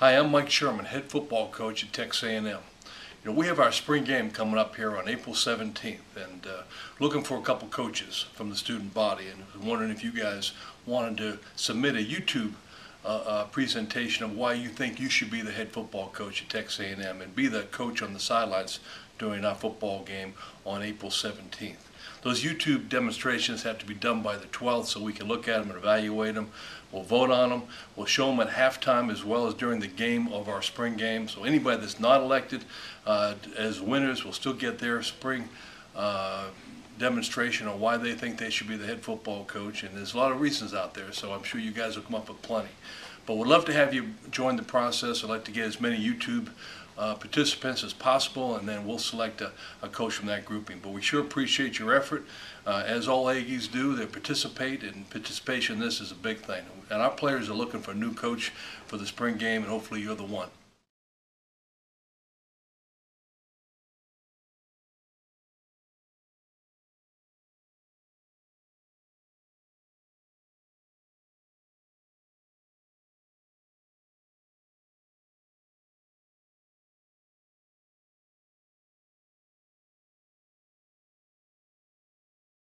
Hi, I'm Mike Sherman, head football coach at Texas A&M. We have our spring game coming up here on April 17th, and looking for a couple coaches from the student body, and wondering if you guys wanted to submit a YouTube presentation of why you think you should be the head football coach at Texas A&M and be the coach on the sidelines during our football game on April 17th. Those YouTube demonstrations have to be done by the 12th so we can look at them and evaluate them. We'll vote on them. We'll show them at halftime as well as during the game of our spring game. So anybody that's not elected as winners will still get their spring demonstration on why they think they should be the head football coach. And there's a lot of reasons out there, so I'm sure you guys will come up with plenty. But we'd love to have you join the process. I'd like to get as many YouTube participants as possible, and then we'll select a coach from that grouping. But we sure appreciate your effort, as all Aggies do. They participate, and participation in this is a big thing. And our players are looking for a new coach for the spring game, and hopefully you're the one.